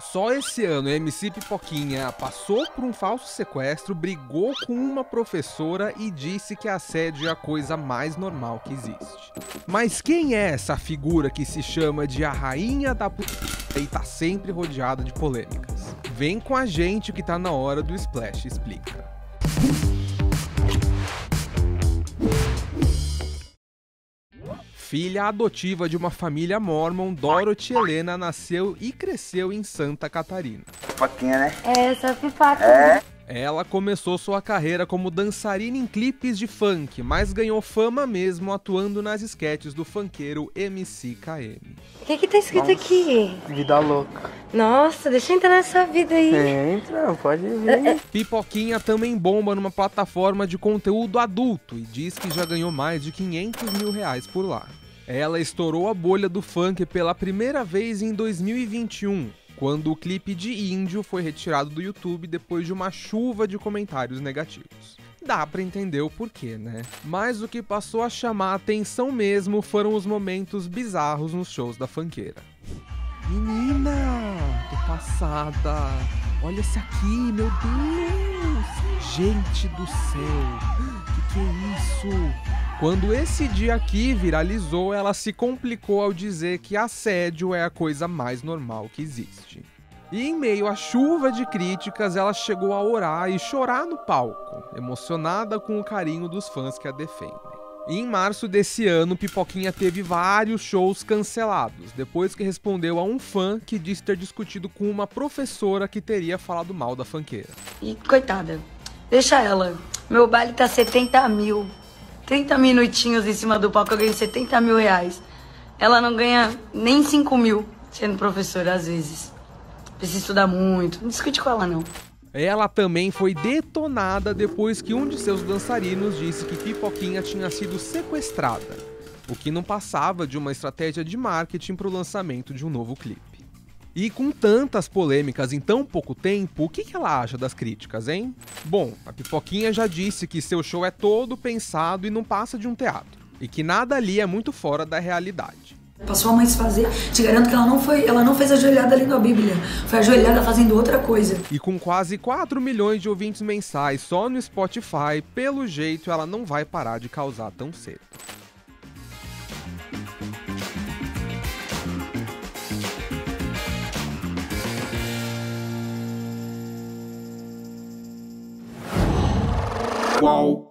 Só esse ano, MC Pipokinha passou por um falso sequestro, brigou com uma professora e disse que assédio é a coisa mais normal que existe. Mas quem é essa figura que se chama de a rainha da puta e tá sempre rodeada de polêmicas? Vem com a gente que tá na hora do Splash Explica. Filha adotiva de uma família mormon, Dorothy Helena nasceu e cresceu em Santa Catarina. Pipoquinha, né? É, só pipoca. É. Ela começou sua carreira como dançarina em clipes de funk, mas ganhou fama mesmo atuando nas esquetes do funkeiro MCKM. O que que tá escrito aqui? Vida louca. Nossa, deixa eu entrar nessa vida aí. Entra, pode vir. Pipoquinha também bomba numa plataforma de conteúdo adulto e diz que já ganhou mais de 500 mil reais por lá. Ela estourou a bolha do funk pela primeira vez em 2021, quando o clipe de Índio foi retirado do YouTube depois de uma chuva de comentários negativos. Dá pra entender o porquê, né? Mas o que passou a chamar a atenção mesmo foram os momentos bizarros nos shows da funkeira. Menina, tô passada. Olha esse aqui, meu Deus. Gente do céu, que é isso? Quando esse dia aqui viralizou, ela se complicou ao dizer que assédio é a coisa mais normal que existe. E em meio à chuva de críticas, ela chegou a orar e chorar no palco, emocionada com o carinho dos fãs que a defendem. Em março desse ano, Pipoquinha teve vários shows cancelados, depois que respondeu a um fã que disse ter discutido com uma professora que teria falado mal da funkeira. E coitada, deixa ela. Meu baile tá 70 mil. 30 minutinhos em cima do palco, eu ganho 70 mil reais. Ela não ganha nem 5 mil sendo professora, às vezes. Precisa estudar muito. Não discute com ela, não. Ela também foi detonada depois que um de seus dançarinos disse que Pipoquinha tinha sido sequestrada, o que não passava de uma estratégia de marketing para o lançamento de um novo clipe. E com tantas polêmicas em tão pouco tempo, o que ela acha das críticas, hein? Bom, a Pipoquinha já disse que seu show é todo pensado e não passa de um teatro, e que nada ali é muito fora da realidade. Passou a mãe se fazer, te garanto que ela não fez ajoelhada lendo a Bíblia, foi ajoelhada fazendo outra coisa. E com quase 4 milhões de ouvintes mensais só no Spotify, pelo jeito ela não vai parar de causar tão cedo. Wow.